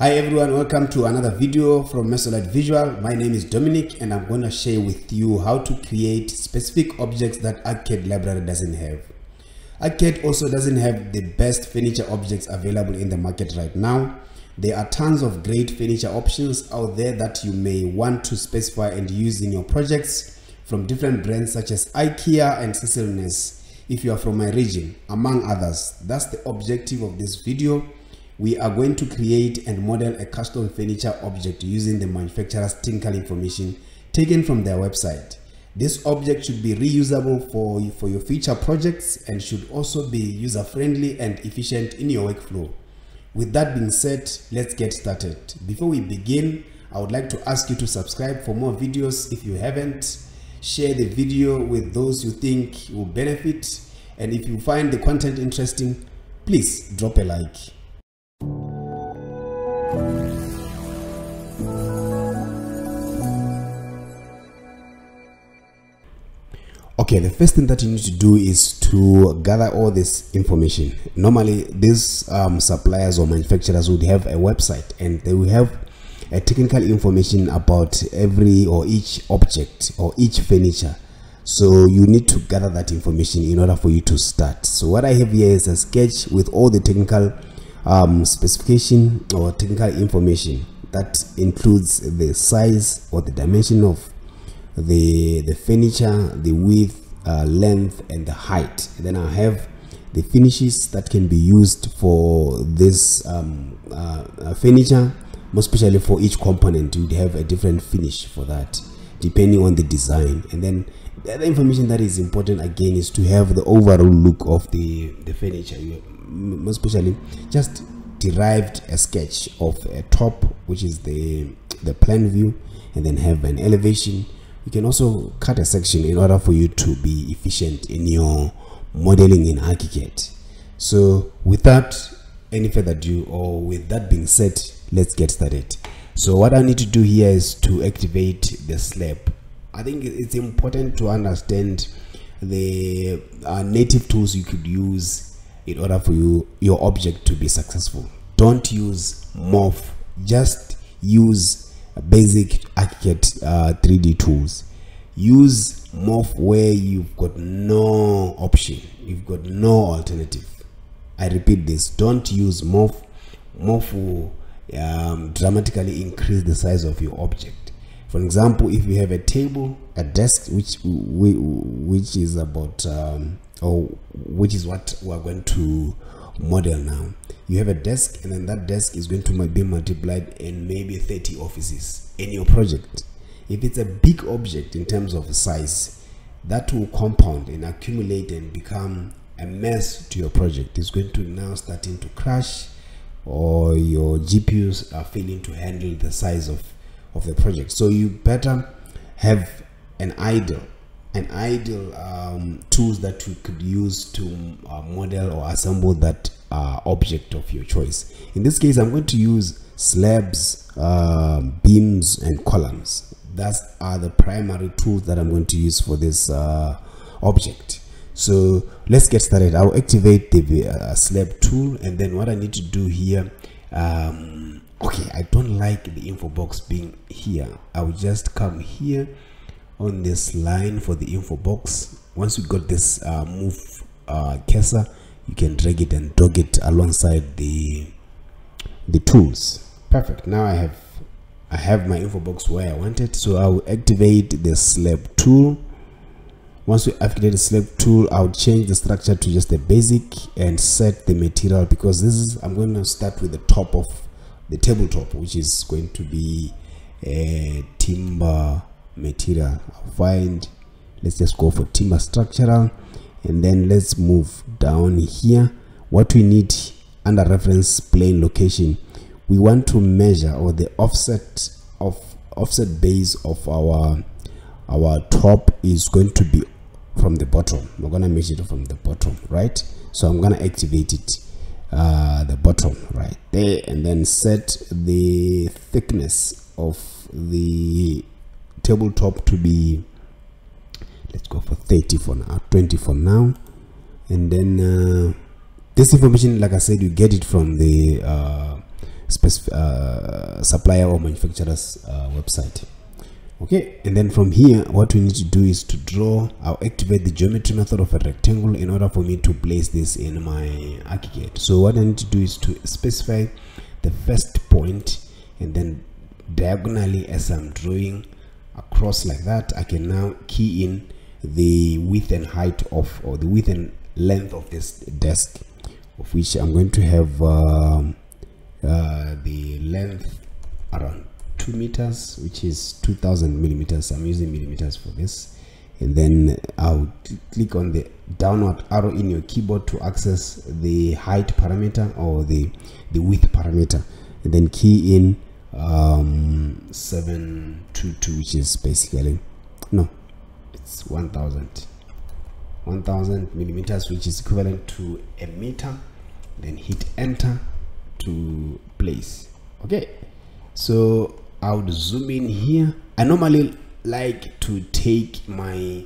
Hi everyone, welcome to another video from Mesolight Visual. My name is Dominic and I'm going to share with you how to create specific objects that ArchiCAD library doesn't have. ArchiCAD also doesn't have the best furniture objects available in the market right now. There are tons of great furniture options out there that you may want to specify and use in your projects from different brands such as IKEA and Cecil Nurse if you are from my region, among others. That's the objective of this video. We are going to create and model a custom furniture object using the manufacturer's Tinker information taken from their website. This object should be reusable for your future projects and should also be user-friendly and efficient in your workflow. With that being said, let's get started. Before we begin, I would like to ask you to subscribe for more videos if you haven't. Share the video with those you think will benefit. And if you find the content interesting, please drop a like. Okay, the first thing that you need to do is to gather all this information. Normally these suppliers or manufacturers would have a website and they will have a technical information about every or each object or each furniture, so you need to gather that information in order for you to start. So what I have here is a sketch with all the technical specification or technical information that includes the size or the dimension of the furniture, the width, length and the height. And then I have the finishes that can be used for this furniture. More especially for each component, you'd have a different finish for that depending on the design. And then the other information that is important again is to have the overall look of the furniture. You most especially just derived a sketch of a top, which is the plan view, and then have an elevation. You can also cut a section in order for you to be efficient in your modeling in ArchiCAD. So without any further ado, or with that being said, let's get started. So what I need to do here is to activate the slab. I think it's important to understand the native tools you could use in order for your object to be successful. Don't use morph, just use basic ArchiCAD 3D tools. Use morph where you've got no option, you've got no alternative. I repeat this, don't use morph. Morph will dramatically increase the size of your object. For example, if you have a table, a desk, which is about which is what we are going to model now. You have a desk, and then that desk is going to be multiplied in maybe 30 offices in your project. If it's a big object in terms of size, that will compound and accumulate and become a mess to your project. It's going to now starting to crash, or your GPUs are failing to handle the size of the project. So you better have an ideal tools that you could use to model or assemble that object of your choice. In this case, I'm going to use slabs, beams and columns. Those are the primary tools that I'm going to use for this object. So let's get started. I'll activate the slab tool, and then what I need to do here, okay, I don't like the info box being here. I'll just come here on this line for the info box. Once we got this move cursor, you can drag it and drag it alongside the tools. Perfect. Now I have my info box where I want it. So I will activate the slab tool. Once we activate the slab tool, I'll change the structure to just the basic and set the material, because this is, I'm going to start with the top of the tabletop, which is going to be a timber material. I'll find, let's just go for timber structural, and then let's move down here. What we need under reference plane location, we want to measure or the offset base of our top is going to be from the bottom. We're going to measure it from the bottom, right? So I'm going to activate it, the bottom right there, and then set the thickness of the tabletop to be, let's go for 30 for now, 20 for now. And then this information, like I said, you get it from the supplier or manufacturer's website. Okay, and then from here what we need to do is to draw. I'll activate the geometry method of a rectangle in order for me to place this in my ArchiCAD. So what I need to do is to specify the first point, and then diagonally as I'm drawing across like that, I can now key in the width and height of, or the width and length of this desk, of which I'm going to have the length around 2 meters, which is 2000 millimeters. I'm using millimeters for this, and then I'll click on the downward arrow in your keyboard to access the height parameter or the width parameter, and then key in 722, which is basically, no, it's 1000 millimeters, which is equivalent to a meter. Then hit enter to place. Okay, so I would zoom in here. I normally like to take my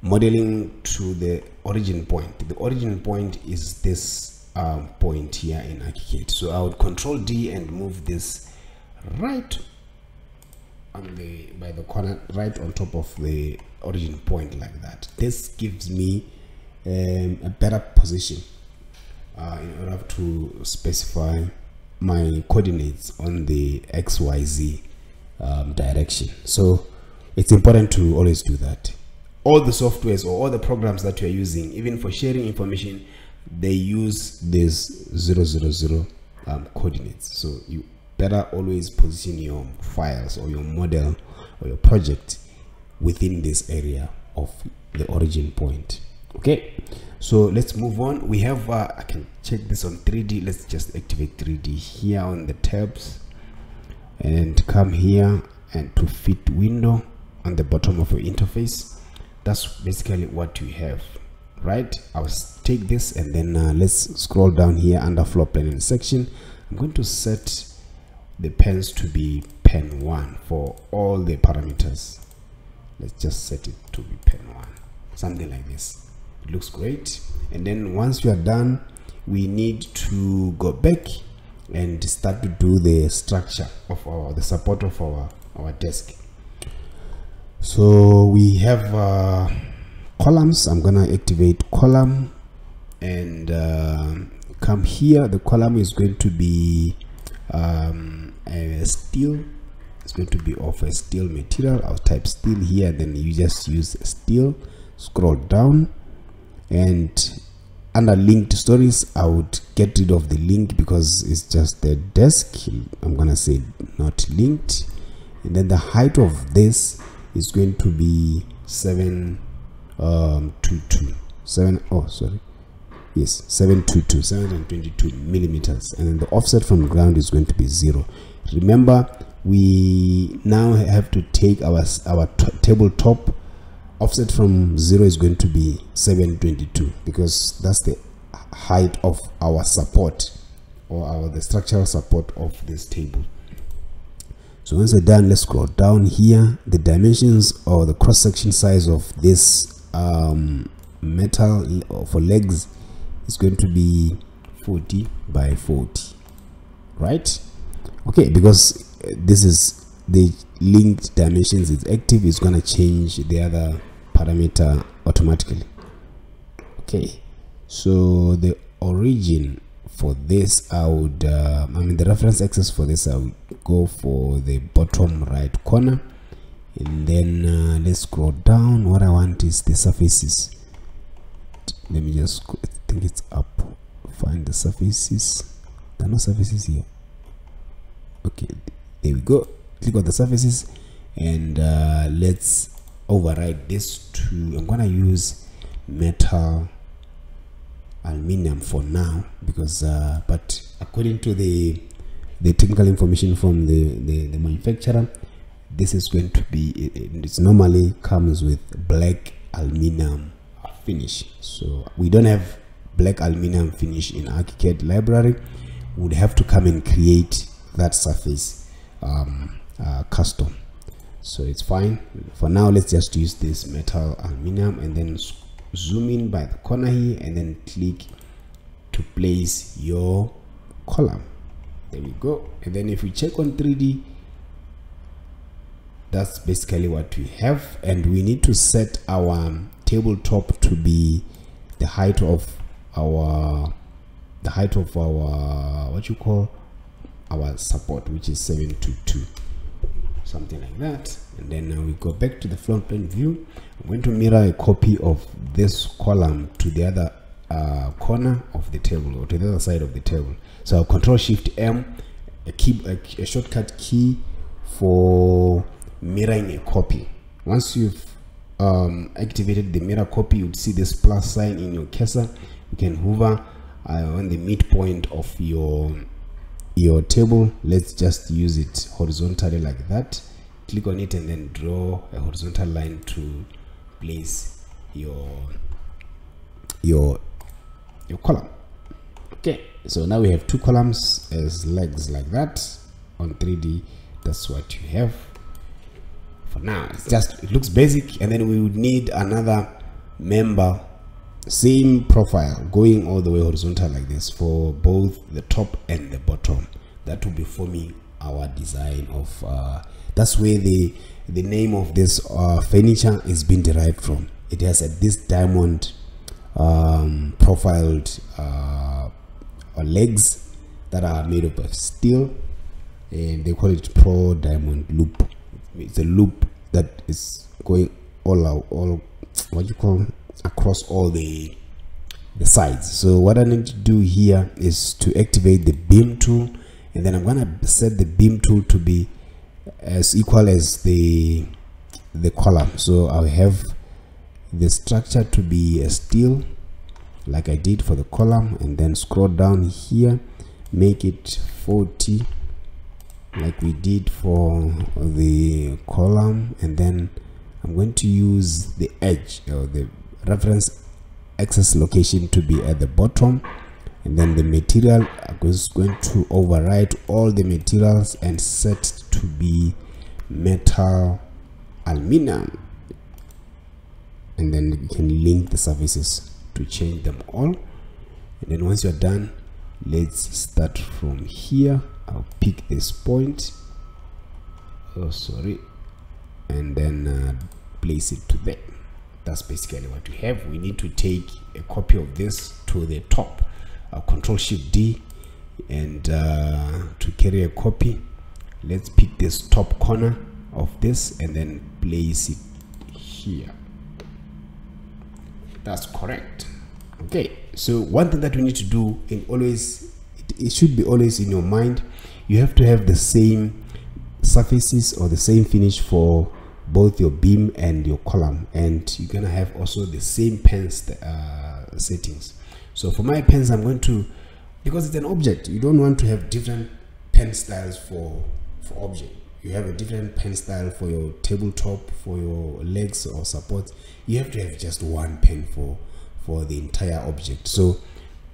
modeling to the origin point. The origin point is this point here in ArchiCAD. So I would Control D and move this right on the, by the corner, right on top of the origin point like that. This gives me a better position in order to specify my coordinates on the XYZ direction. So it's important to always do that. All the softwares or all the programs that you are using, even for sharing information, they use this 000 coordinates. So you better always position your files or your model or your project within this area of the origin point. Okay, so let's move on. We have I can check this on 3D. Let's just activate 3D here on the tabs and come here and to fit window on the bottom of your interface. That's basically what you have, right? I'll take this and then let's scroll down here under floor planning section. I'm going to set the pens to be pen 1 for all the parameters. Let's just set it to be pen 1, something like this. It looks great. And then once we are done, we need to go back and start to do the structure of our, the support of our desk. So we have columns. I'm gonna activate column and come here. The column is going to be a steel. It's going to be of a steel material. I'll type steel here, then you just use steel. Scroll down, and under linked stories, I would get rid of the link because it's just the desk. I'm gonna say not linked. And then the height of this is going to be 722 millimeters, and then the offset from the ground is going to be 0. Remember, we now have to take our tabletop. Offset from 0 is going to be 722 because that's the height of our support or the structural support of this table. So once we're done, let's scroll down here. The dimensions or the cross-section size of this metal for legs is going to be 40 by 40, right? Okay, because this is the linked dimensions is active, it's going to change the other parameter automatically. Okay, so the origin for this, I would the reference axis for this, I would go for the bottom right corner, and then let's scroll down. What I want is the surfaces. Let me just, I think it's up, find the surfaces. There are no surfaces here. Okay, there we go. Click on the surfaces and let's override this to, I'm gonna use metal aluminium for now because but according to the technical information from the manufacturer, this is going to be, it normally comes with black aluminium finish. So we don't have black aluminium finish in ArchiCAD library. We'd have to come and create that surface custom. So it's fine for now. Let's just use this metal aluminum and then zoom in by the corner here and then click to place your column. There we go. And then if we check on 3D, that's basically what we have. And we need to set our tabletop to be the height of our our support, which is 722, something like that. And then we go back to the front plane view. I'm going to mirror a copy of this column to the other corner of the table, or to the other side of the table. So I'll Control Shift M, a shortcut key for mirroring a copy. Once you've activated the mirror copy, you'd see this plus sign in your cursor. You can hover on the midpoint of your table. Let's just use it horizontally like that. Click on it and then draw a horizontal line to place your column. Okay, so now we have two columns as legs like that. On 3D, that's what you have for now. It's just, it looks basic. And then we would need another member, same profile going all the way horizontal like this for both the top and the bottom. That will be forming our design of that's where the name of this furniture is being derived from. It has this diamond profiled legs that are made up of steel, and they call it Pro Diamond Loop. It's a loop that is going all out, all across all the sides. So what I need to do here is to activate the beam tool, and then I'm gonna set the beam tool to be as equal as the column. So I'll have the structure to be a steel like I did for the column, and then scroll down here, make it 40 like we did for the column. And then I'm going to use the edge, or the reference axis location, to be at the bottom. And then the material, I'm just going to override all the materials and set to be metal aluminum. And then you can link the surfaces to change them all. And then once you're done, let's start from here. I'll pick this point, and then place it to there. That's basically what we have. We need to take a copy of this to the top. I'll Control Shift D, and to carry a copy, let's pick this top corner of this and then place it here. That's correct. Okay, so one thing that we need to do, and always it should be always in your mind, you have to have the same surfaces or the same finish for both your beam and your column, and you're gonna have also the same pen settings. So for my pens, I'm going to, because it's an object, you don't want to have different pen styles for object. You have a different pen style for your tabletop, for your legs or supports. You have to have just one pen for the entire object. So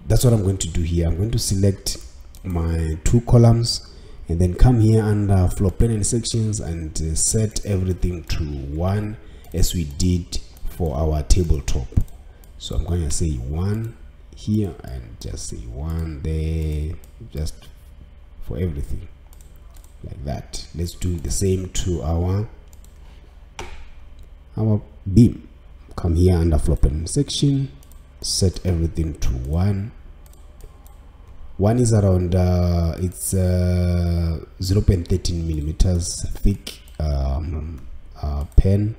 that's what I'm going to do here. I'm going to select my two columns and then come here under floor plan and sections and set everything to one as we did for our tabletop. So I'm going to say one here and just say one there, just for everything like that. Let's do the same to our beam. Come here under floor plan section, set everything to one. One is around it's 0.13 millimeters thick pen.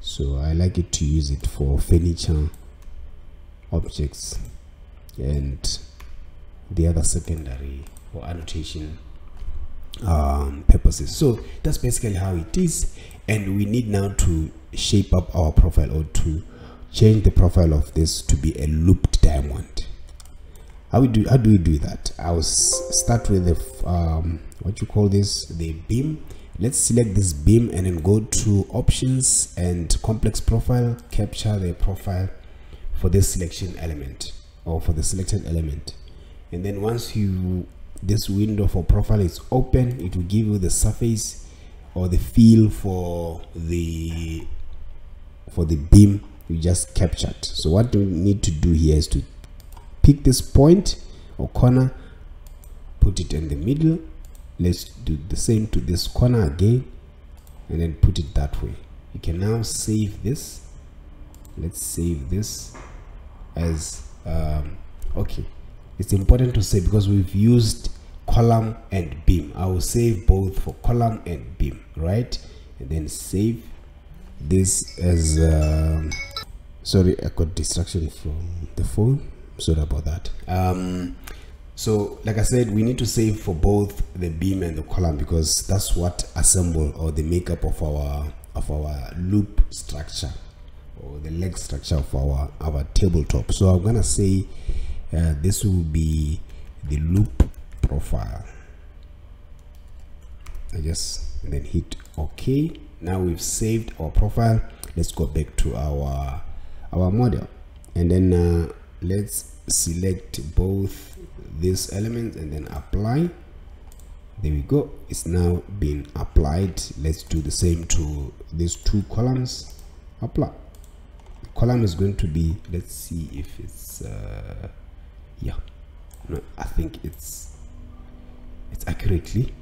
So I like it to use it for furniture objects, and the other secondary or annotation purposes. So that's basically how it is, and we need now to shape up our profile, or to change the profile of this to be a looped diamond. How do we do that? I'll start with the the beam. Let's select this beam and then go to options and complex profile, capture the profile for this selection element, or for the selected element. And then once this window for profile is open, it will give you the surface or the feel for the beam you just captured. So what we need to do here is to pick this point or corner, put it in the middle. Let's do the same to this corner again and then put it that way. You can now save this. Let's save this as okay, it's important to say because we've used column and beam. I will save both for column and beam, right? And then save this as sorry, I got distraction from the phone, sorry about that. So like I said, we need to save for both the beam and the column because that's what assemble or the makeup of our loop structure or the leg structure of our tabletop. So I'm gonna say this will be the loop profile. I just and then hit OK. Now we've saved our profile. Let's go back to our model and then let's select both these elements and then apply. There we go, it's now been applied. Let's do the same to these two columns. Apply. The column is going to be, let's see if it's yeah, no, I think it's accurately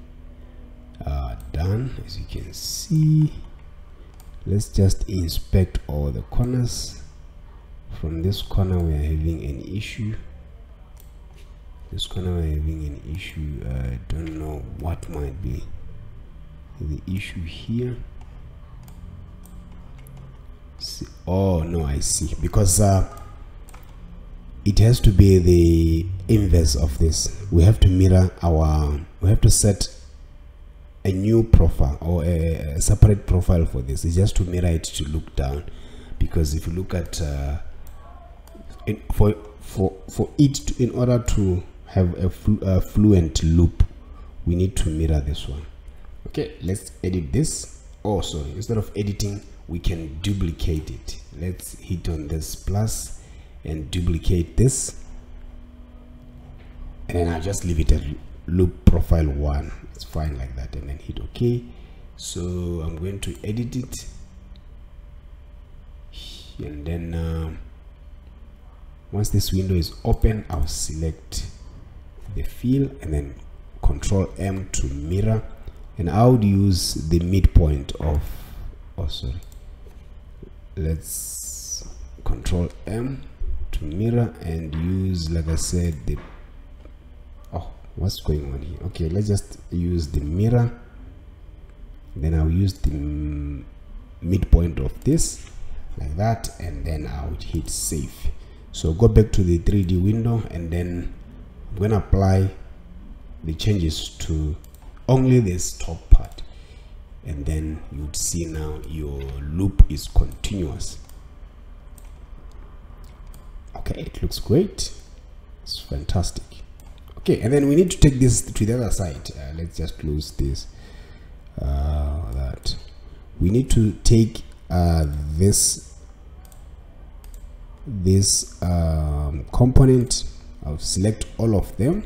done. As you can see, let's just inspect all the corners. From this corner we are having an issue, this corner we are having an issue. I don't know what might be the issue here. See, oh no, I see, because it has to be the inverse of this. We have to mirror our, we have to set a new profile or a separate profile for this. It's just to mirror it to look down, because if you look at for it to, in order to have a fluent loop, we need to mirror this one. Okay, let's edit this. Oh sorry, instead of editing we can duplicate it. Let's hit on this plus and duplicate this, and then I'll just leave it at loop profile 1. It's fine like that, and then hit OK. So I'm going to edit it and then once this window is open, I'll select the fill and then Control M to mirror, and I would use the midpoint of, oh sorry, let's Control M to mirror and use, like I said, the, oh, what's going on here? Okay, let's just use the mirror, then I'll use the midpoint of this like that, and then I would hit save. So go back to the 3D window and then I'm gonna apply the changes to only this top part, and then you'd see now your loop is continuous. Okay, it looks great, it's fantastic. Okay, and then we need to take this to the other side. Let's just close this, that we need to take this component. I'll select all of them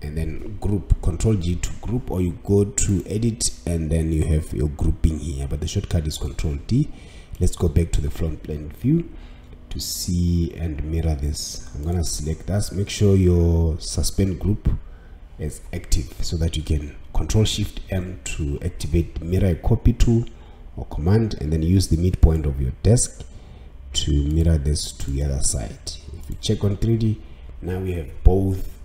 and then group, Control G to group, or you go to edit and then you have your grouping here, but the shortcut is Control D. Let's go back to the front plane view to see and mirror this. I'm gonna select that. Make sure your suspend group is active so that you can Control Shift M to activate mirror a copy tool or command, and then use the midpoint of your desk to mirror this to the other side. If you check on 3D, now we have both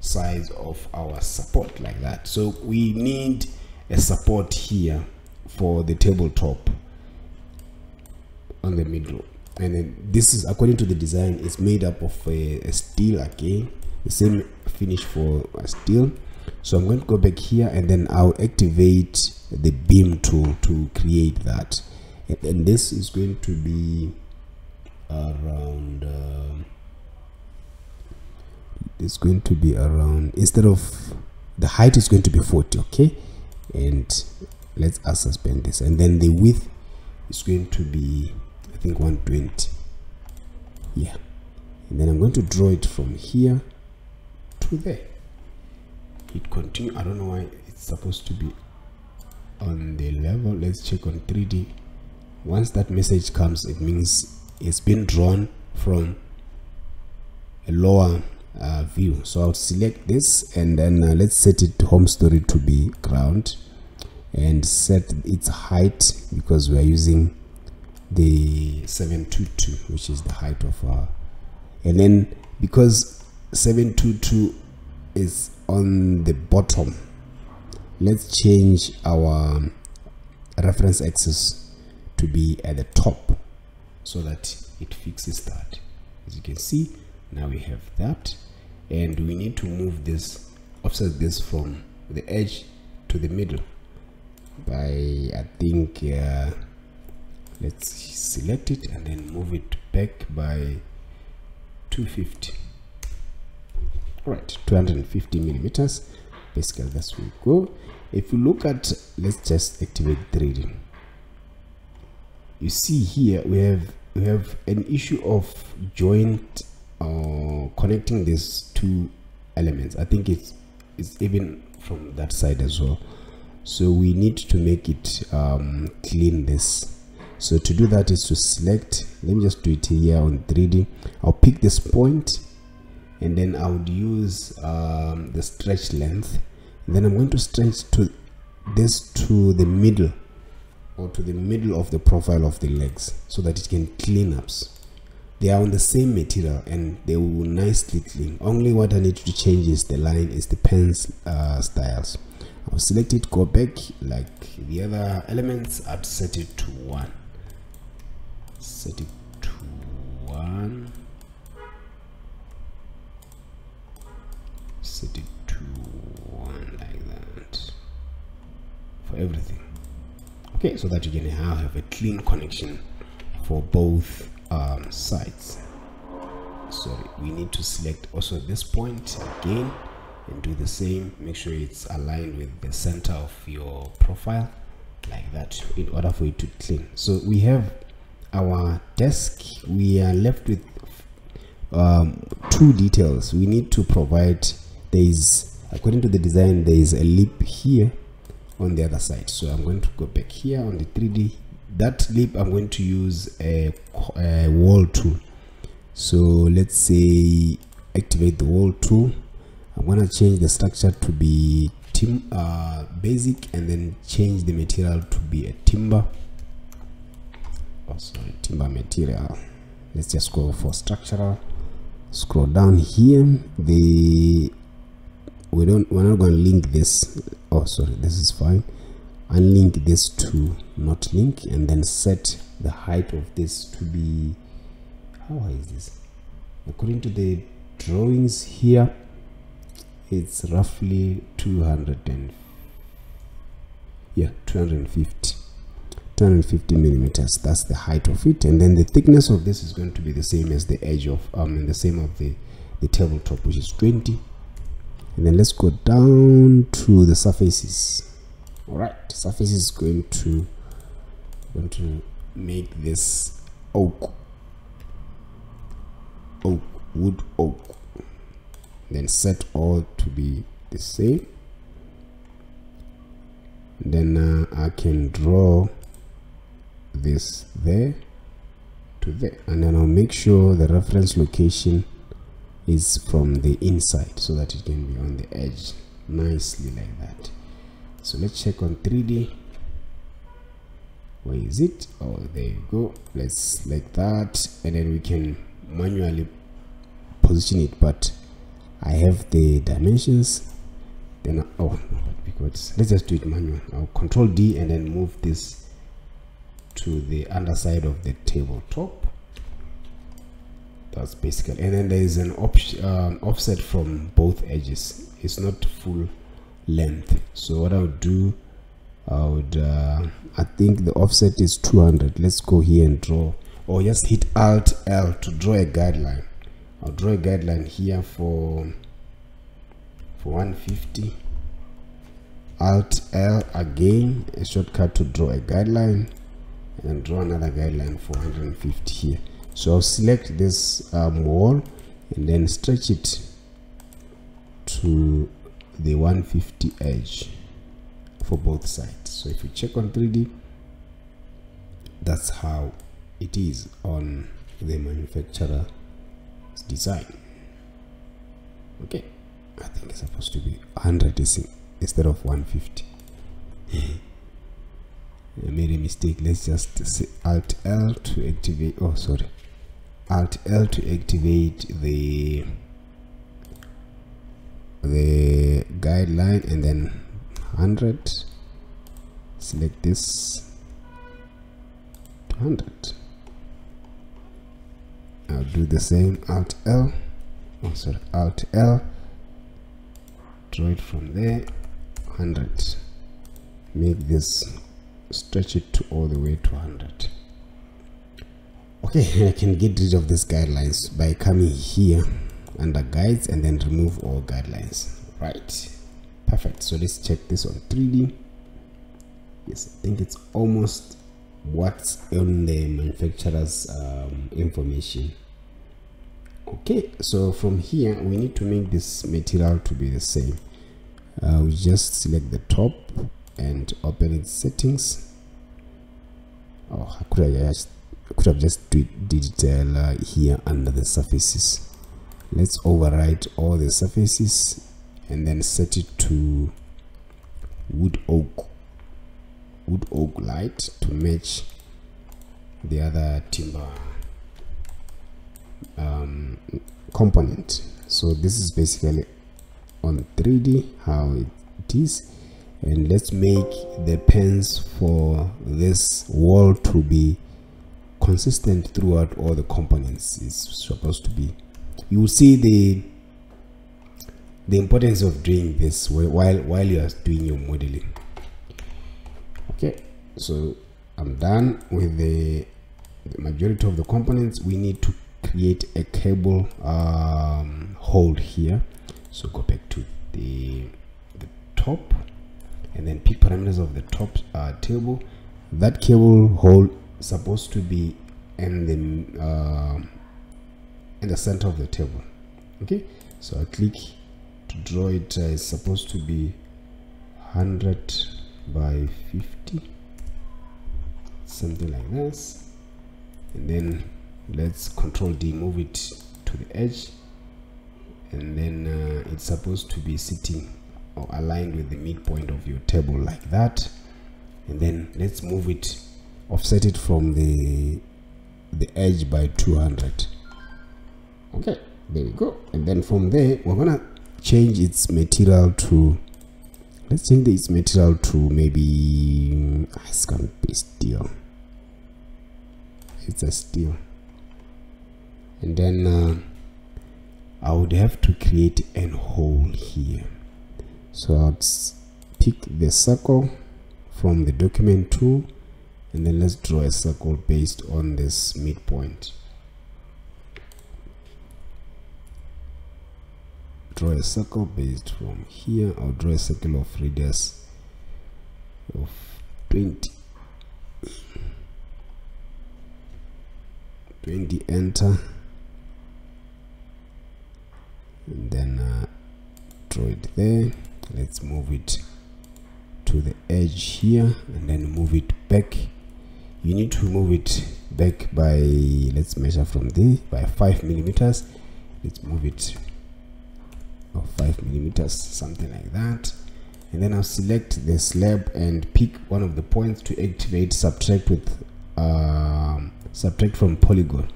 sides of our support like that. So we need a support here for the tabletop on the middle, and then this is according to the design, it's made up of a steel again, the same finish for a steel. So I'm going to go back here and then I'll activate the beam tool to create that, and this is going to be around it's going to be around, instead of the height is going to be 40. Okay, and let's suspend this, and then the width is going to be, I think, 120. Yeah, and then I'm going to draw it from here to there. It continue. I don't know why it's supposed to be on the level. Let's check on 3D. Once that message comes, it means it's been drawn from a lower view. So I'll select this, and then let's set it to home story to be ground, and set its height because we are using the 722, which is the height of our, and then because 722 is on the bottom, let's change our reference axis to be at the top so that it fixes that. As you can see, now we have that, and we need to move this, offset this from the edge to the middle by, I think, let's select it and then move it back by 250. Right, 250 millimeters. Basically, that's where we go. If you look at, let's just activate 3D. You see here we have an issue of joint connecting these two elements. I think it's even from that side as well. So we need to make it clean this. So to do that is to select. Let me just do it here on 3D. I'll pick this point, and then I would use the stretch length, and then I'm going to stretch to this to the middle, or to the middle of the profile of the legs, so that it can clean up. They are on the same material and they will nicely clean. Only what I need to change is the line, is the pen's styles. I'll select it, go back like the other elements, I'd set it to 1, set it to 1, set it to 1 like that for everything. Okay, so that you can now have a clean connection for both sides. So we need to select also this point again and do the same. Make sure it's aligned with the center of your profile like that in order for it to clean. So we have our desk. We are left with two details we need to provide. There is, according to the design, there is a lip here on the other side. So I'm going to go back here on the 3D. That lip, I'm going to use a wall tool. So let's say activate the wall tool. I'm going to change the structure to be basic, and then change the material to be a timber. Also, a timber material. Let's just go for structural. Scroll down here. We're not going to link this. Oh, sorry, this is fine. Unlink this to not link, and then set the height of this to be, how high is this? According to the drawings here, it's roughly 250 millimeters. That's the height of it, and then the thickness of this is going to be the same as the edge of the same of the tabletop, which is 20. And then let's go down to the surfaces. All right, surfaces is going to make this wood oak. Then set all to be the same. Then I can draw this there to there, and then I'll make sure the reference location is from the inside so that it can be on the edge nicely like that. So let's check on 3D. Where is it? Oh, there you go. Let's select that, and then we can manually position it, but I have the dimensions. Then let's just do it manual. I'll control D and then move this to the underside of the tabletop. That's basically, and then there is an offset from both edges. It's not full length. So what I would do, I would I think the offset is 200. Let's go here and draw, or just hit Alt L to draw a guideline. I'll draw a guideline here for 150. Alt L again, a shortcut to draw a guideline, and draw another guideline for 150 here. So I'll select this wall and then stretch it to the 150 edge for both sides. So if you check on 3D, that's how it is on the manufacturer's design. Okay, I think it's supposed to be 100 instead of 150. I made a mistake. Let's just say Alt L to activate. Oh, sorry, Alt L to activate the guideline, and then 100. Select this 200. I'll do the same. Alt L. Oh, sorry, Alt L. Draw it from there. 100. Make this, stretch it to all the way to 100. Okay, I can get rid of these guidelines by coming here under guides and then remove all guidelines. Right, perfect. So let's check this on 3D. Yes, I think it's almost what's on the manufacturer's information. Okay, so from here we need to make this material to be the same. We just select the top and open its settings. Oh, I could have just did it here under the surfaces. Let's override all the surfaces and then set it to wood oak light to match the other timber component. So this is basically on 3D how it is. And let's make the pens for this wall to be consistent throughout all the components. It's supposed to be, you will see the importance of doing this while you are doing your modeling. Okay, so I'm done with the majority of the components. We need to create a cable hold here, so go back to the top and then pick parameters of the top table. That cable hold supposed to be in the center of the table. Okay, so I click to draw it. It's supposed to be 100 by 50, something like this, and then let's Control D, move it to the edge, and then it's supposed to be sitting or aligned with the midpoint of your table like that. And then let's move it, offset it from the edge by 200. Okay, there we go. And then from there we're gonna change its material to, let's change its material to maybe it's gonna be steel. It's a steel. And then I would have to create a hole here. So I'll pick the circle from the document tool, and then let's draw a circle based on this midpoint. Draw a circle based from here. I'll draw a circle of radius of 20. Enter, and then draw it there. Let's move it to the edge here and then move it back. You need to move it back by, let's measure from there, by 5 millimeters. Let's move it 5 millimeters, something like that. And then I'll select the slab and pick one of the points to activate subtract with subtract from polygon.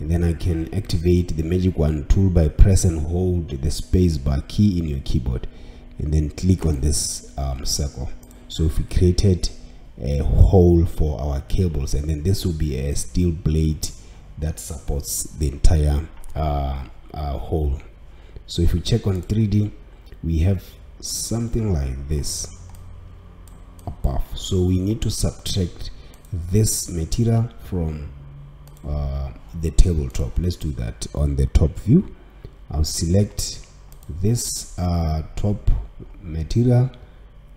And then I can activate the magic wand tool by press and hold the space bar key in your keyboard, and then click on this circle. So if we created a hole for our cables, and then this will be a steel blade that supports the entire hole. So if we check on 3D, we have something like this above. So we need to subtract this material from the tabletop. Let's do that on the top view. I'll select this top material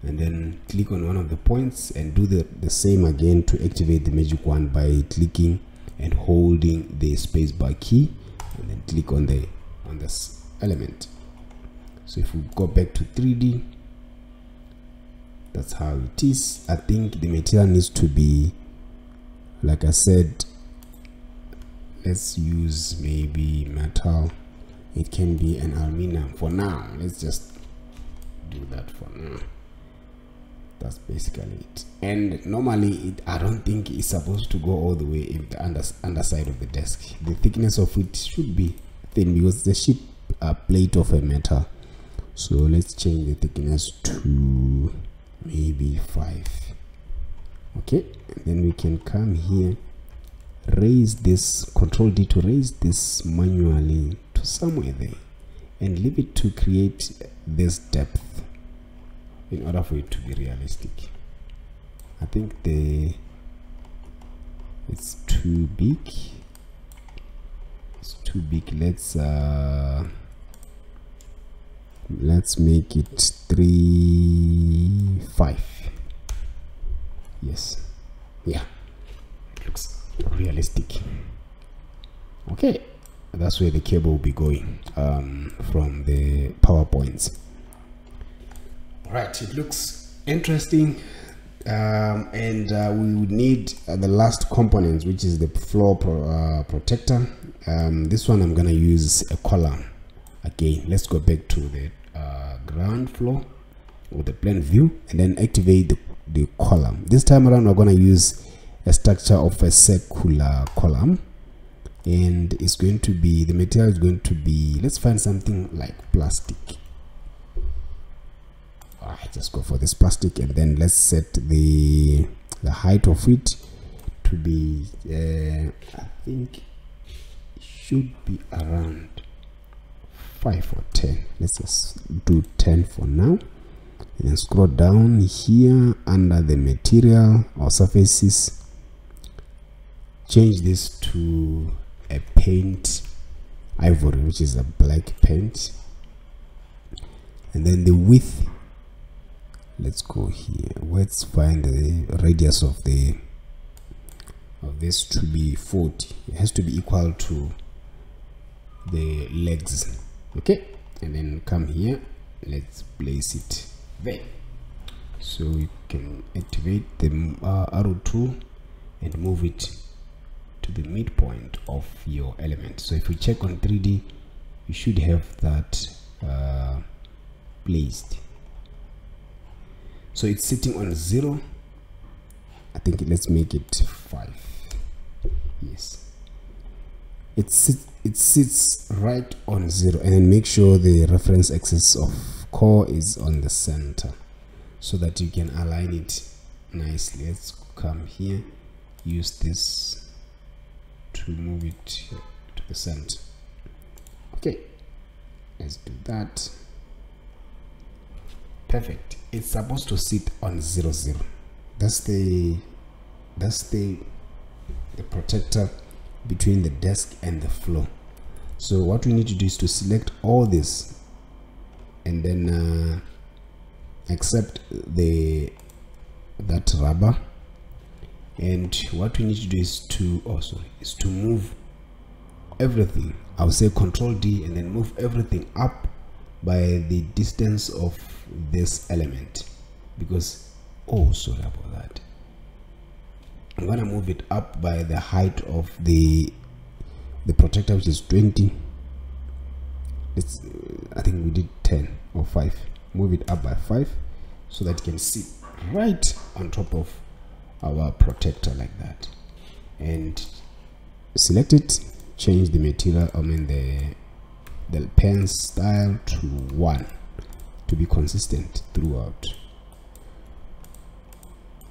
and then click on one of the points and do the same again to activate the magic wand by clicking and holding the spacebar key, and then click on the this element. So if we go back to 3D, that's how it is. I think the material needs to be, like I said, let's use maybe metal. it can be an aluminum for now. Let's just do that for now. That's basically it. And normally I don't think it's supposed to go all the way in the underside of the desk. The thickness of it should be thin because the sheet plate of a metal. So let's change the thickness to maybe 5. Okay, and then we can come here, raise this, Control D to raise this manually to somewhere there, and leave it to create this depth in order for it to be realistic. I think it's too big. It's too big. Let's make it 3.5. Yes, yeah, it looks realistic. Okay, that's where the cable will be going from the PowerPoints. All right, it looks interesting, we would need the last component, which is the floor protector. This one I'm gonna use a column again. Let's go back to the ground floor with the plan view and then activate the column. This time around we're going to use a structure of a circular column, and it's going to be, the material is going to be, let's find something like plastic. Alright, just go for this plastic, and then let's set the height of it to be I think it should be around 5 or 10. Let's just do 10 for now. And scroll down here under the material or surfaces, change this to a paint ivory, which is a black paint, and then the width, let's go here, let's find the radius of the this to be 40. It has to be equal to the legs. Okay, and then come here, let's place it there. So you can activate the arrow tool and move it to the midpoint of your element. So if you check on 3D, you should have that placed. So it's sitting on 0. I think let's make it 5. Yes, it sits right on 0, and then make sure the reference axis of core is on the center so that you can align it nicely. Let's come here, use this to move it to the center. Okay, let's do that. Perfect. It's supposed to sit on 0, 0. That's the protector between the desk and the floor. So what we need to do is to select all this and then accept that rubber, and what we need to do is to move everything. I'll say Control D and then move everything up by the distance of this element, because sorry about that, I'm gonna move it up by the height of the protector, which is 20. It's, I think we did 10 or 5. Move it up by 5 so that it can sit right on top of our protector like that. And select it, change the material, I mean the pen style to 1 to be consistent throughout.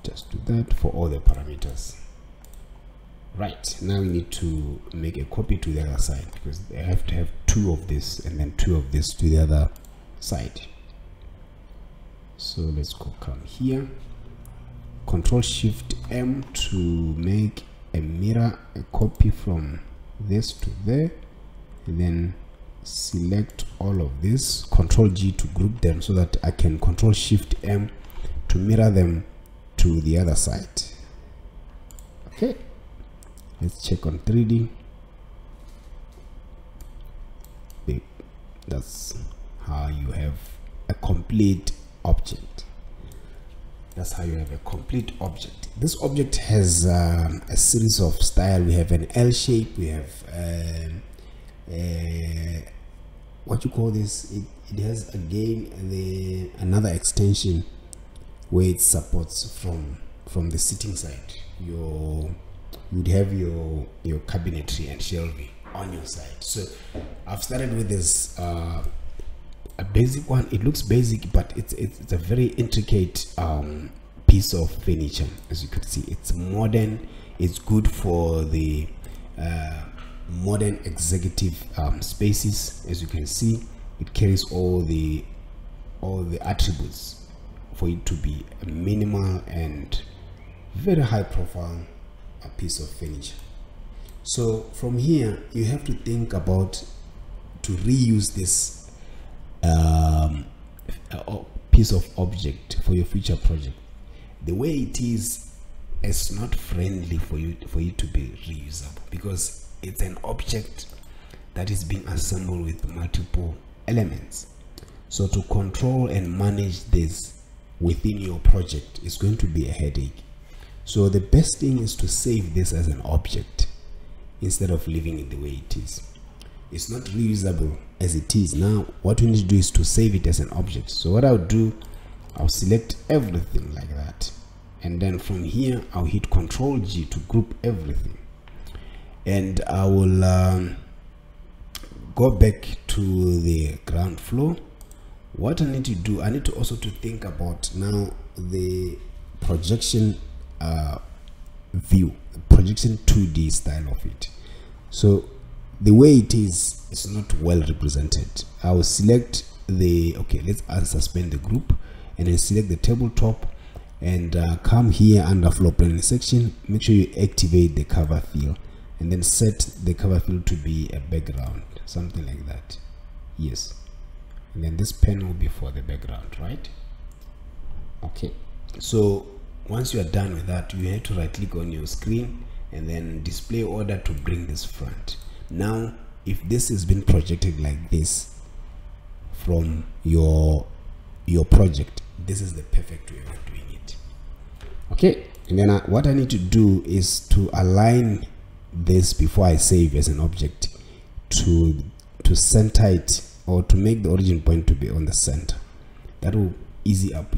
Just do that for all the parameters. Right, now we need to make a copy to the other side, because they have to have 2 of this and then 2 of this to the other side. So let's go, come here, Ctrl Shift M to make a mirror, a copy from this to there, and then select all of this, Ctrl G to group them so that I can Ctrl Shift M to mirror them to the other side. Okay, let's check on 3D. That's how you have a complete object. This object has a series of styles. We have an L shape, we have what you call this, it has again another extension where it supports from the sitting side. You'd have your cabinetry and shelving on your side. So I've started with this a basic one. It looks basic, but it's a very intricate piece of furniture. As you can see, it's modern. It's good for the modern executive spaces. As you can see, it carries all the attributes for it to be a minimal and very high profile piece of furniture. So from here you have to think about to reuse this piece of object for your future project. The way it is, it's not friendly for you to be reusable, because it's an object that is being assembled with multiple elements. So to control and manage this within your project is going to be a headache. So the best thing is to save this as an object instead of leaving it the way it is. It's not reusable as it is now. What we need to do is to save it as an object. So what I'll do, I'll select everything like that, and then from here I'll hit Ctrl G to group everything, and I will go back to the ground floor. What I need to do, I need to also to think about now the projection view, projection 2D style of it. So the way it is, it's not well represented. I will select the, okay, let's unsuspend the group and then select the tabletop, and come here under floor planning section. Make sure you activate the cover fill and then set the cover fill to be a background, something like that. Yes, and then this pen will be for the background, right? Okay, so once you are done with that, you have to right click on your screen and then display order to bring this front. Now if this has been projected like this from your project, this is the perfect way of doing it. Okay, and then what I need to do is to align this before I save as an object to center it, or to make the origin point to be on the center. That will easy up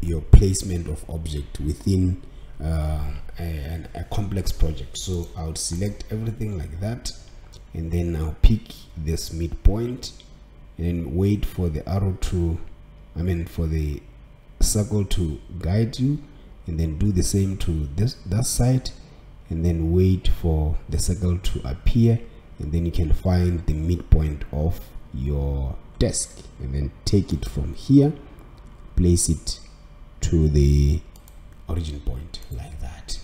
your placement of object within a complex project. So I would select everything like that, and then I'll pick this midpoint and wait for the arrow to, I mean for the circle to guide you, and then do the same to that side, and then wait for the circle to appear, and then you can find the midpoint of your desk, and then take it from here, place it to the origin point like that.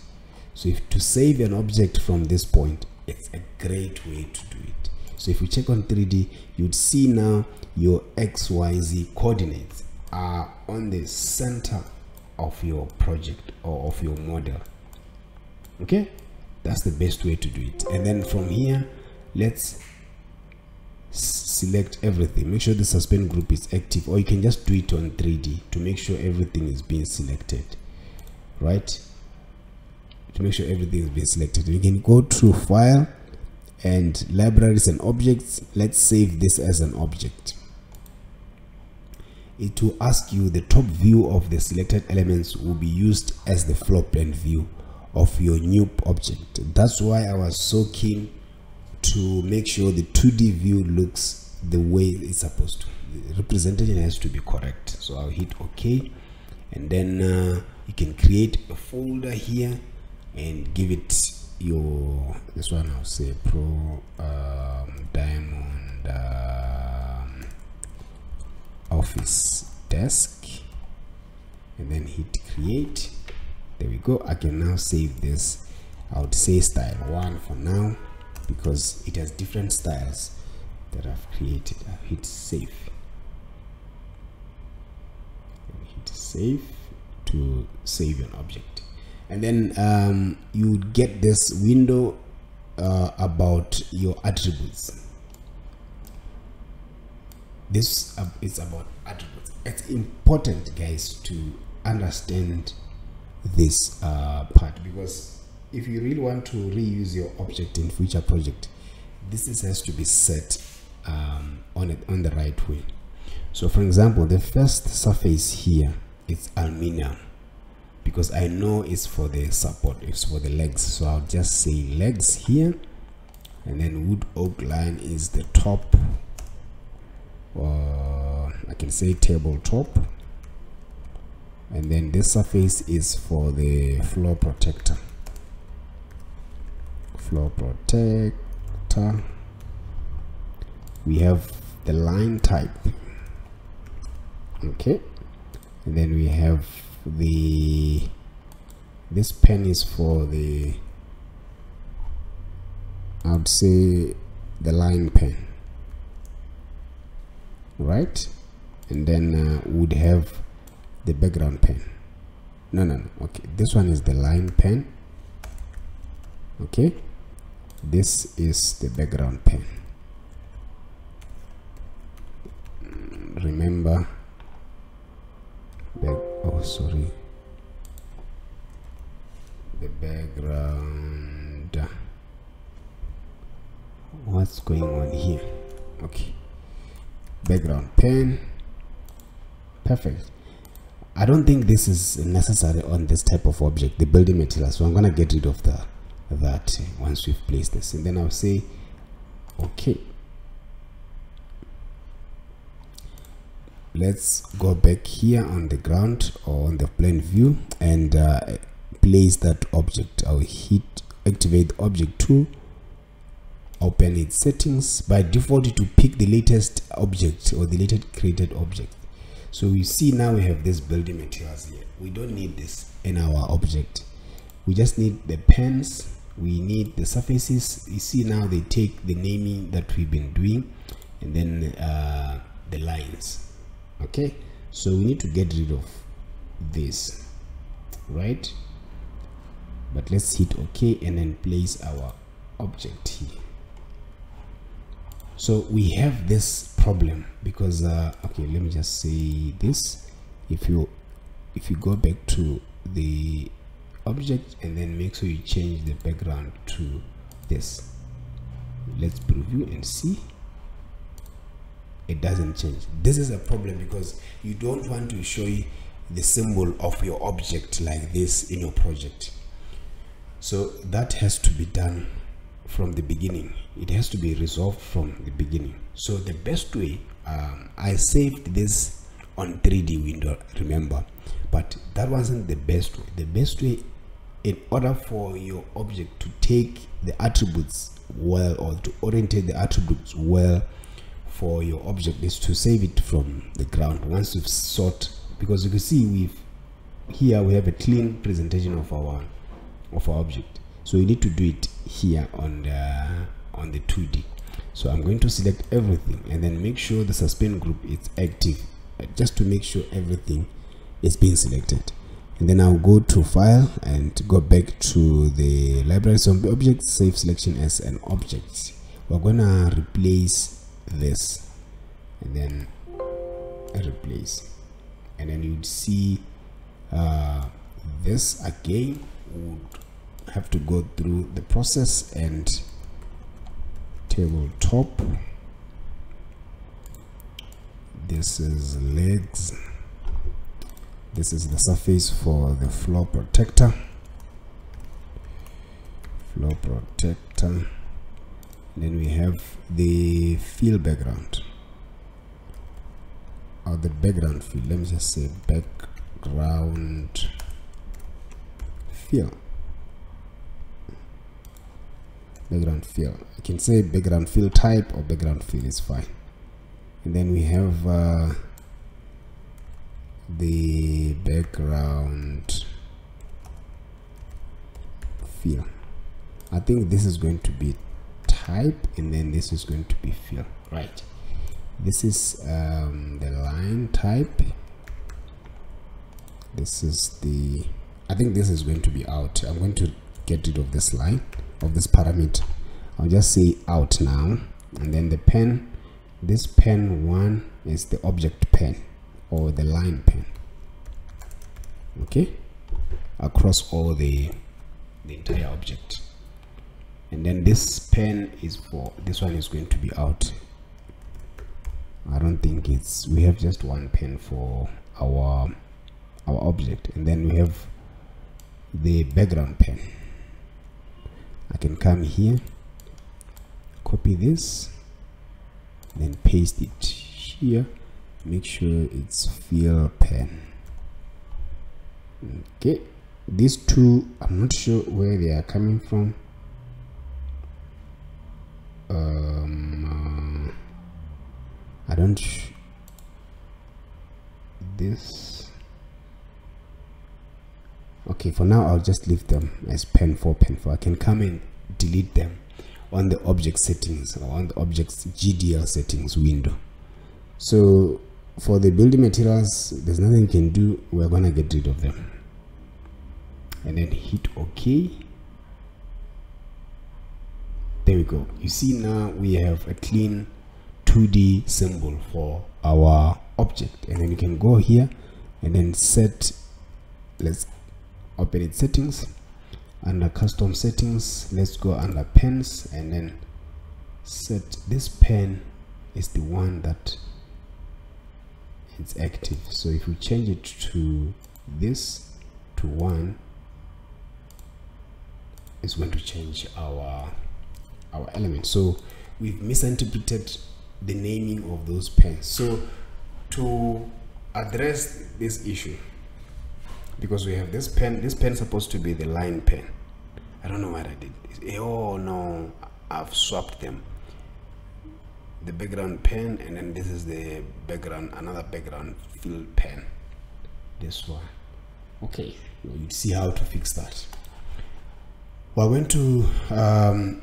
So if to save an object from this point, it's a great way to do it. So if you check on 3D, you'd see now your XYZ coordinates are on the center of your project or of your model. Okay, that's the best way to do it. And then from here, let's select everything. Make sure the suspend group is active, or you can just do it on 3D to make sure everything is being selected, right? To make sure everything is being selected, you can go through file and libraries and objects. Let's save this as an object. It will ask you the top view of the selected elements will be used as the floor plan view of your new object. That's why I was so keen to make sure the 2D view looks the way it's supposed to. The representation has to be correct. So I'll hit OK, and then you can create a folder here and give it your, this one I'll say Pro Diamond Office Desk, and then hit create. There we go. I can now save this. I would say style 1 for now, because it has different styles that I've created. I'll hit save. I'll hit save to save an object, and then you get this window about your attributes. This is about attributes. It's important, guys, to understand this part, because if you really want to reuse your object in future project, this has to be set on it on the right way. So for example, the first surface here is aluminum, because I know it's for the support, it's for the legs, so I'll just say legs here, and then wood oak line is the top, I can say tabletop, and then this surface is for the floor protector, we have the line type, okay, and then we have the, this pen is for the, I would say the line pen, right? And then would have the background pen, okay, this one is the line pen, okay, this is the background pen. Remember back, the background, what's going on here? Okay, background pen, perfect. I don't think this is necessary on this type of object, the building material, so I'm gonna get rid of the that once we've placed this, and then I'll say okay. Let's go back here on the ground or on the plane view and place that object. I'll hit activate object tool, open its settings. By default it will pick the latest object or the latest created object. So we see now we have this building materials here. We don't need this in our object, we just need the pens, we need the surfaces. You see now they take the naming that we've been doing, and then the lines. Okay, so we need to get rid of this, right? But let's hit OK and then place our object here. So we have this problem because okay, let me just say this. If you go back to the object and then make sure you change the background to this, let's preview and see, it doesn't change. This is a problem because you don't want to show the symbol of your object like this in your project, so that has to be done from the beginning. It has to be resolved from the beginning. So the best way, I saved this on 3D window, remember, but that wasn't the best way. The best way, in order for your object to take the attributes well or to orientate the attributes well for your object, is to save it from the ground once you've sort, because you can see here we have a clean presentation of our object. So you need to do it here on the 2D. So I'm going to select everything and then make sure the suspend group is active, just to make sure everything is being selected, and then I'll go to file and go back to the library. So the object, save selection as an object, we're gonna replace this and then replace, and then you'd see this again would have to go through the process, and tabletop, this is legs, this is the surface for the floor protector, then we have the fill background or the background fill. Let me just say background fill, I can say background fill type or background fill is fine. And then we have the background fill. I think this is going to be type, and then this is going to be fill, right? This is the line type, this is the, I think this is going to be out. I'm going to get rid of this line, of this parameter. I'll just say out now, and then the pen, this pen one is the object pen or the line pen, okay, across all the entire object. And then this pen is for, this one is going to be out, I don't think it's, we have just one pen for our object, and then we have the background pen. I can come here, copy this, then paste it here. Make sure it's fill pen. Okay, these two, I'm not sure where they are coming from. I don't, this, okay, for now I'll just leave them as pen 4. I can come and delete them on the object settings, or on the object's GDL settings window. So for the building materials, there's nothing you can do, we're gonna get rid of them, and then hit OK. There we go. You see, now we have a clean 2D symbol for our object, and then you can go here and then set, let's open it, settings, under custom settings, let's go under pens, and then set, this pen is the one that it's active, so if we change it to this, to 1, it's going to change our element. So we've misinterpreted the naming of those pens. So to address this issue, because we have this pen, this pen is supposed to be the line pen. I don't know what I did. Oh no, I've swapped them, the background pen, and then this is the background, another background fill pen, this one. Okay, you see how to fix that. Well, I went to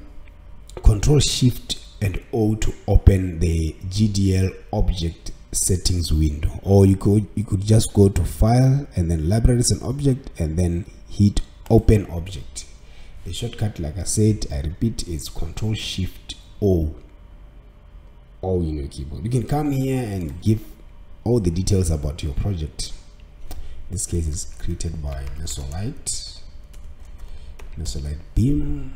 Control Shift and O to open the GDL object settings window, or you could just go to File and then Libraries and Object, and then hit Open Object. The shortcut, like I said, I repeat, is Control Shift O, all in your keyboard. You can come here and give all the details about your project. This case is created by Mesolight Beam.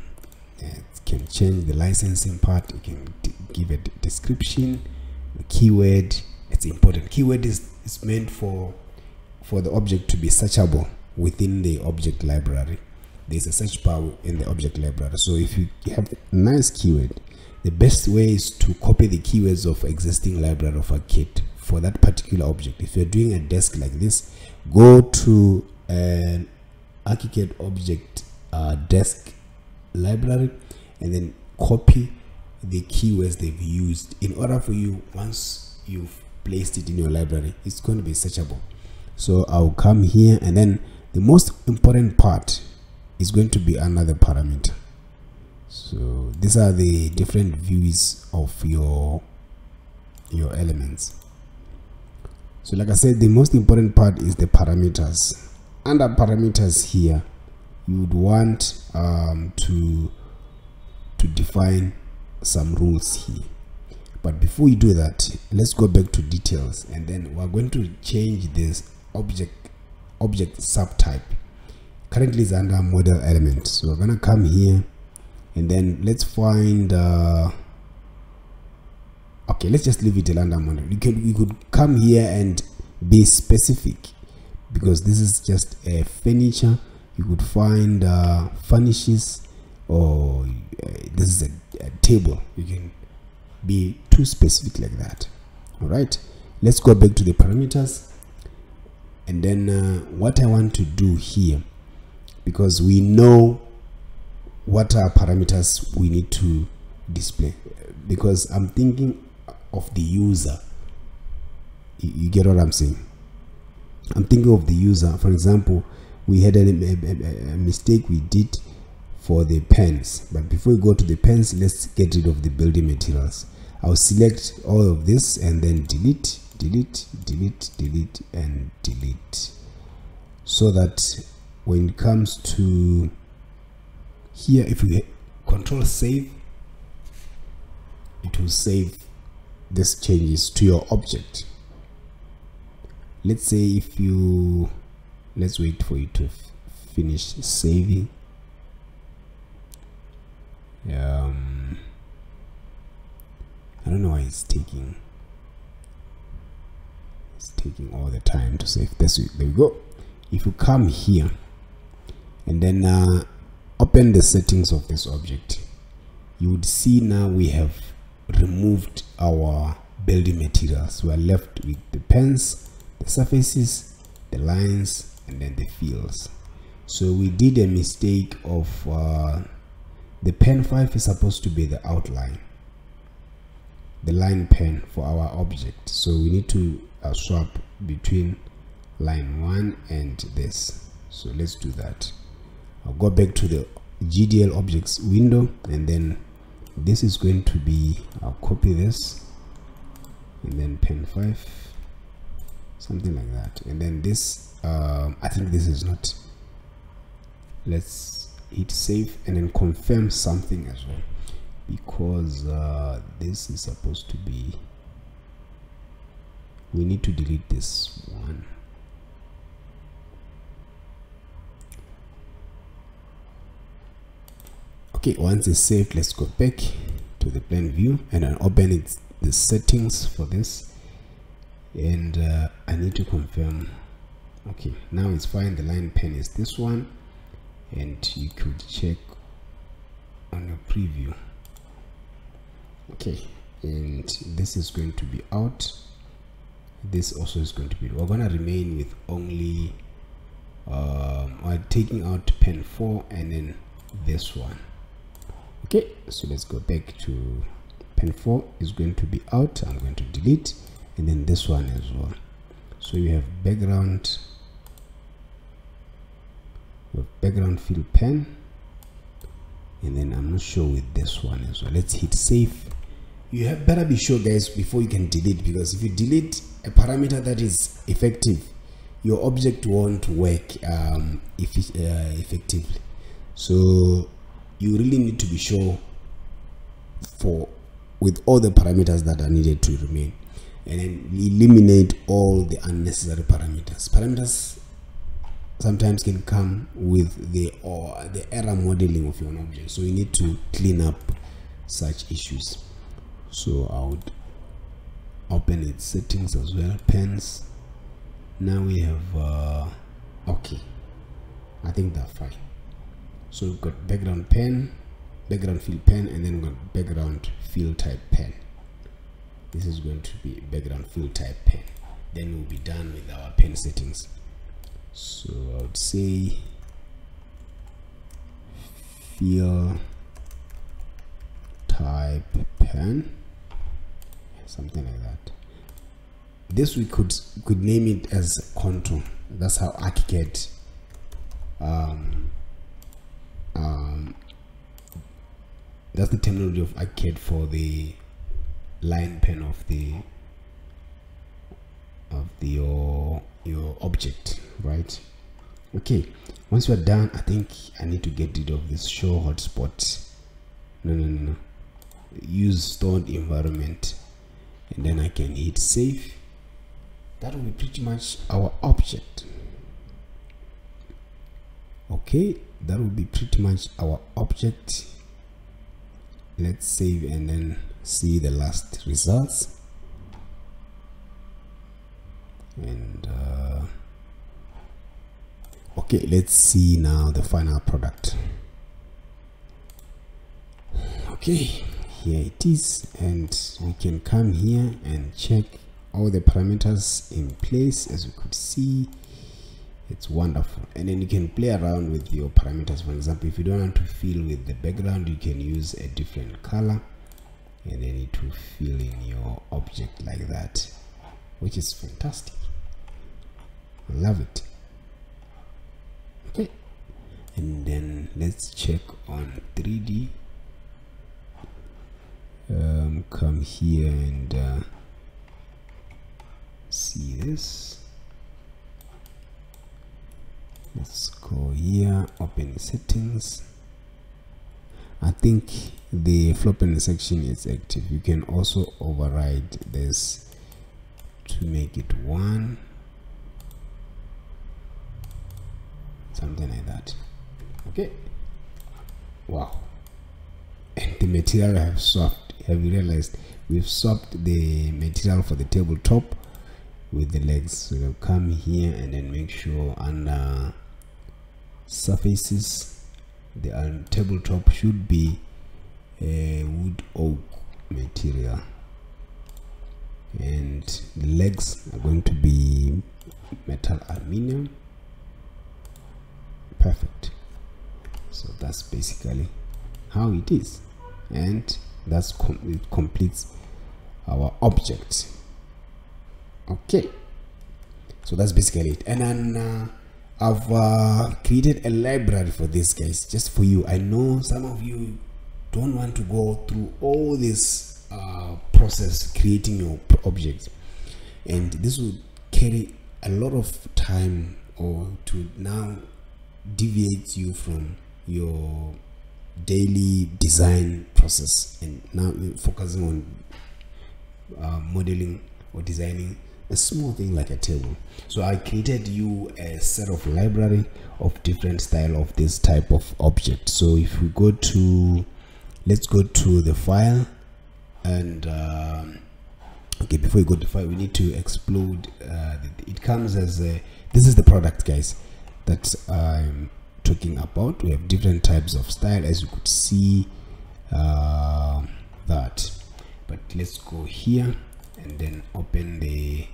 It can change the licensing part, you can give a description, the keyword. It's important, keyword is meant for the object to be searchable within the object library. There's a search bar in the object library, so if you have a nice keyword, the best way is to copy the keywords of existing library of ArchiCAD for that particular object. If you're doing a desk like this, go to an ArchiCAD object desk library, and then copy the keywords they've used, in order for you, once you've placed it in your library, it's going to be searchable. So I'll come here, and then the most important part is going to be another parameter. So these are the different views of your elements. So like I said, the most important part is the parameters. Under parameters here, you would want to define some rules here. But before you do that, let's go back to details, and then we're going to change this object subtype. Currently it's under model element, so we're gonna come here, and then let's find okay, let's just leave it under model. You could come here and be specific, because this is just a furniture. You could find furnishes, or this is a table. You can be too specific like that. All right, let's go back to the parameters, and then what I want to do here, because we know what are parameters we need to display, because I'm thinking of the user. You get what I'm saying? I'm thinking of the user. For example, we had a mistake we did for the pens, but before we go to the pens, let's get rid of the building materials. I'll select all of this and then delete, delete, delete, delete, and delete, so that when it comes to here, if we Control Save, it will save these changes to your object. Let's say if you, let's wait for it to finish saving. I don't know why it's taking it's taking all the time to save. That's it. There we go. If you come here and then open the settings of this object, you would see now we have removed our building materials. We are left with the pens, the surfaces, the lines, and then the fields. So we did a mistake of the pen 5 is supposed to be the outline, the line pen for our object. So we need to swap between line 1 and this. So let's do that. I'll go back to the GDL objects window, and then this is going to be, I'll copy this, and then pen 5, something like that. And then this, I think this is not, let's hit save and then confirm something as well, because this is supposed to be, we need to delete this one. Okay, once it's saved, let's go back to the plan view and then open it, the settings for this, and I need to confirm. Okay, now it's fine. The line pen is this one, and you could check on your preview. Okay, and this is going to be out. This also is going to be, we're gonna remain with only or taking out pen 4 and then this one. Okay, so let's go back to pen 4 is going to be out. I'm going to delete, and then this one as well. So you have background, fill pen, and then I'm not sure with this one as well. Let's hit save. You have better be sure, guys, before you can delete, because if you delete a parameter that is effective, your object won't work effectively. So you really need to be sure for with all the parameters that are needed to remain, and then eliminate all the unnecessary parameters. Parameters sometimes can come with the error modeling of your object, so you need to clean up such issues. So I would open its settings as well, pens. Now we have okay, I think that's fine. So we've got background pen, background fill pen, and then we've got background fill type pen. This is going to be background fill type pen. Then we'll be done with our pen settings. So I would say fill type pen, something like that. This we could name it as contour. That's how ArchiCAD that's the terminology of ArchiCAD for the line pen of your object, right? Okay, once we're done, I think I need to get rid of this show hotspot. No, use stored environment, and then I can hit save. That will be pretty much our object. Okay, that will be pretty much our object. Let's save and then see the last results. And okay, let's see now the final product. Okay, here it is, and we can come here and check all the parameters in place. As you could see, it's wonderful. And then you can play around with your parameters. For example, if you don't want to fill with the background, you can use a different color, and then it will fill in your object like that, which is fantastic. I love it. Okay, and then let's check on 3D. Come here and see this. Let's go here, open settings. I think the flopping section is active. You can also override this to make it one, something like that. Okay, wow. And the material I have swapped, have you realized we've swapped the material for the tabletop with the legs. So we'll come here and then make sure under surfaces the tabletop should be a wood oak material, and the legs are going to be metal aluminum. Perfect. So that's basically how it is, and that's it completes our object. Okay, so that's basically it. And then I've created a library for this, guys, just for you. I know some of you don't want to go through all this process creating your objects, and this will carry a lot of time, or to now deviate you from your daily design process, and now you're focusing on modeling or designing a small thing like a table. So I created you a set of library of different style of this type of object. So if we go to, let's go to the file, and okay, before you go to file, we need to explode it comes as a, this is the product, guys, that I'm talking about. We have different types of style, as you could see that. But let's go here and then open the,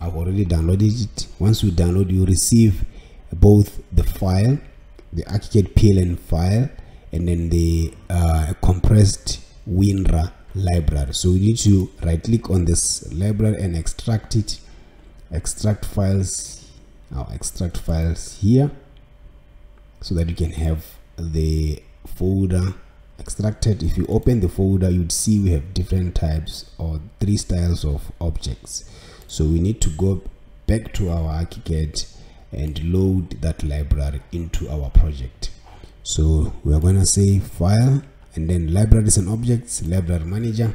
I've already downloaded it. Once you download, you receive both the file, the ArchiCAD PLN file, and then the compressed WinRAR library. So you need to right click on this library and extract it, extract files. I'll extract files here so that you can have the folder extracted. If you open the folder, you'd see we have different types or three styles of objects. So we need to go back to our ArchiCAD and load that library into our project. So we are going to say file, and then libraries and objects, library manager,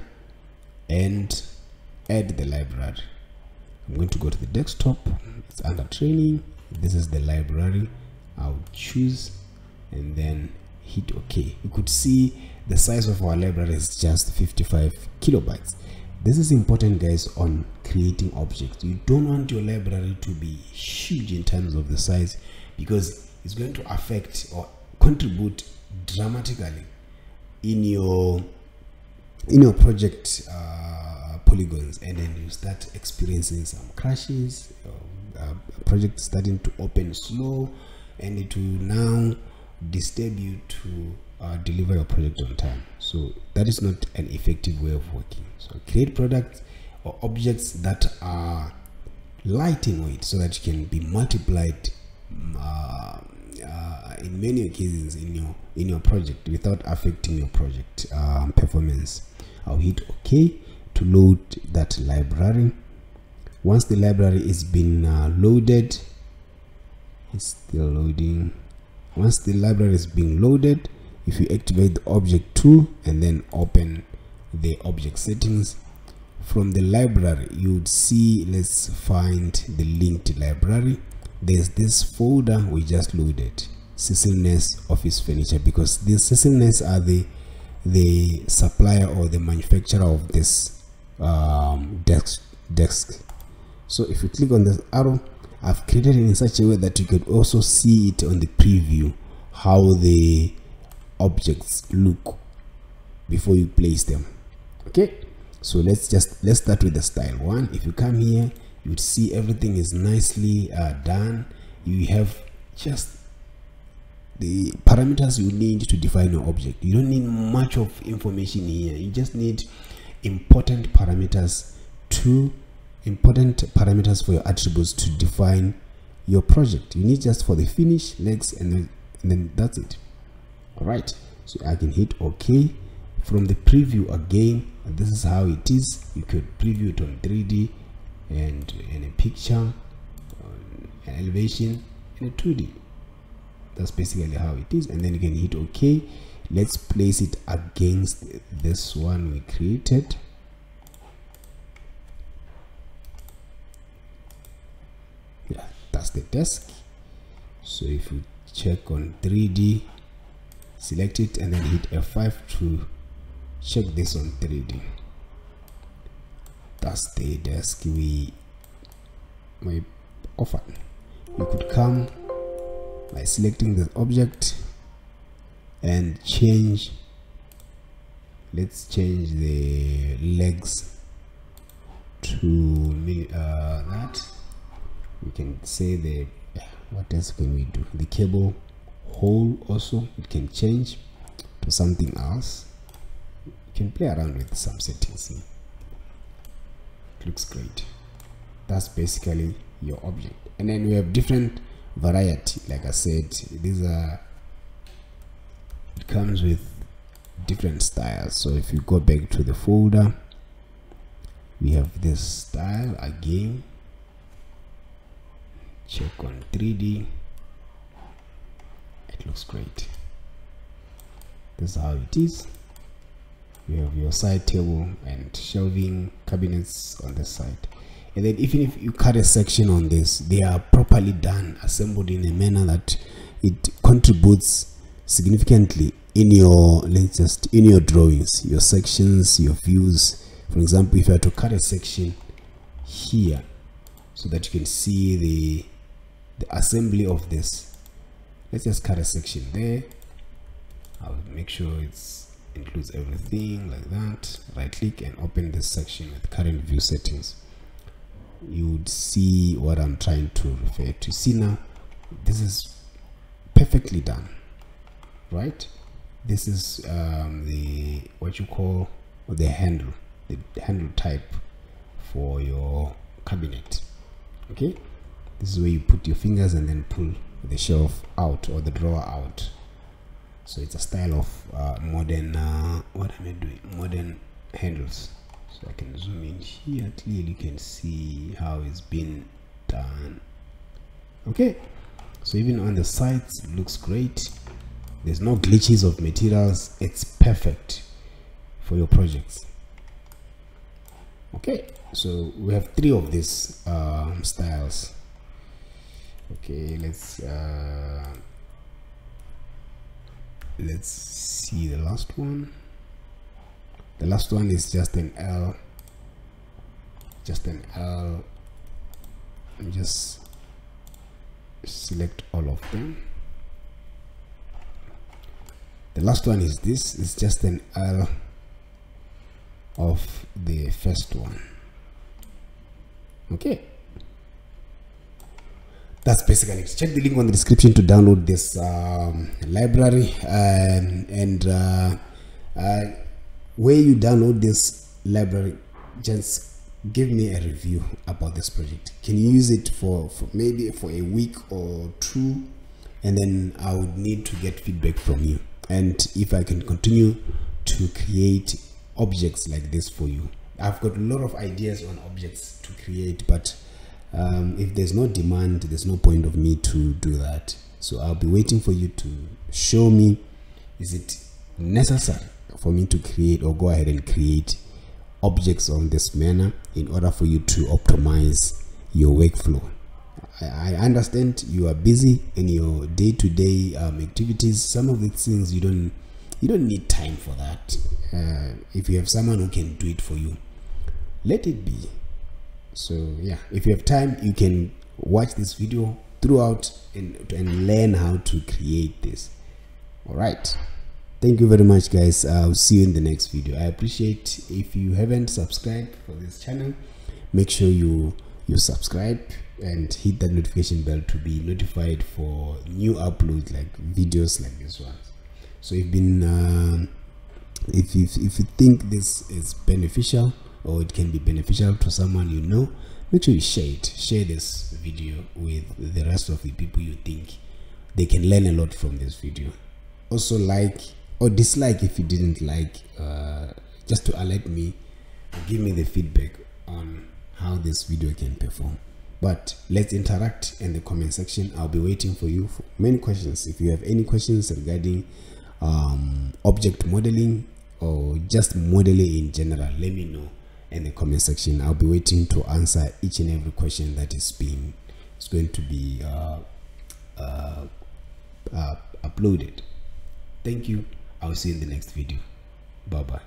and add the library. I'm going to go to the desktop. It's under training. This is the library I'll choose, and then hit OK. You could see the size of our library is just 55 kilobytes. This is important, guys, on creating objects. You don't want your library to be huge in terms of the size, because it's going to affect or contribute dramatically in your project polygons, and then you start experiencing some crashes, project starting to open slow, and it will now disturb you to deliver your project on time. So that is not an effective way of working. So create products or objects that are light in weight, so that you can be multiplied in many occasions in your project without affecting your project performance. I'll hit OK to load that library. Once the library is been loaded, it's still loading. Once the library is being loaded, if you activate the object tool and then open the object settings from the library, you'd see, let's find the linked library. There's this folder we just loaded, Cecil Nurse office furniture, because the Cecil Nurse are the supplier or the manufacturer of this desk. So if you click on this arrow, I've created it in such a way that you could also see it on the preview, how the objects look before you place them. Okay, so let's start with the style one. If you come here, you'd see everything is nicely done. You have just the parameters you need to define your object. You don't need much of information here. You just need important parameters to for your attributes to define your project. You need just for the finish, legs, and then that's it. All right, so I can hit OK from the preview again. This is how it is. You could preview it on 3D and in a picture, an elevation, and a 2D. That's basically how it is. And then you can hit OK. Let's place it against this one we created. Yeah, that's the desk. So if you check on 3D, select it and then hit F5 to check this on 3D. That's the desk we my offer. You could come by selecting the object and change. Let's change the legs to that. We can say the, what else can we do? The cable hole also, it can change to something else. You can play around with some settings. It looks great. That's basically your object. And then we have different variety. Like I said, these are, it comes with different styles. So if you go back to the folder, we have this style again. Check on 3D. It looks great. This is how it is. You have your side table and shelving cabinets on the side. And then even if you cut a section on this, they are properly done, assembled in a manner that it contributes significantly in your, let's just, in your drawings, your sections, your views. For example, if you were to cut a section here so that you can see the assembly of this, let's just cut a section there. I'll make sure it's includes everything like that. Right click and open this section with current view settings. You would see what I'm trying to refer to. See now, this is perfectly done, right? This is the what you call the handle type for your cabinet. Okay, this is where you put your fingers and then pull the shelf out or the drawer out. So it's a style of modern what am I doing, modern handles. So I can zoom in here. Clearly you can see how it's been done. Okay, so even on the sides it looks great. There's no glitches of materials. It's perfect for your projects. Okay, so we have three of these styles. Okay, let's see the last one. The last one is just an L, just an L, and just select all of them. The last one is this, it's just an L of the first one. Okay, that's basically it. Check the link on the description to download this library, and where you download this library, just give me a review about this project. Can you use it for maybe for a week or two, and then I would need to get feedback from you, and if I can continue to create objects like this for you. I've got a lot of ideas on objects to create, but if there's no demand, there's no point of me to do that. So I'll be waiting for you to show me, is it necessary for me to create or go ahead and create objects on this manner in order for you to optimize your workflow. I understand you are busy in your day-to-day activities. Some of these things you don't need time for that. If you have someone who can do it for you, let it be. So yeah, if you have time, you can watch this video throughout and learn how to create this. All right, thank you very much, guys. I'll see you in the next video. I appreciate, if you haven't subscribed for this channel, make sure you subscribe and hit that notification bell to be notified for new uploads like videos like this one. So you've been if you think this is beneficial, or it can be beneficial to someone you know, make sure you share it. Share this video with the rest of the people you think they can learn a lot from this video. Also like or dislike if you didn't like, just to alert me, give me the feedback on how this video can perform. But let's interact in the comment section. I'll be waiting for you for many questions. If you have any questions regarding object modeling or just modeling in general, let me know in the comment section. I'll be waiting to answer each and every question that is being, it's going to be uploaded. Thank you. I'll see you in the next video. Bye bye.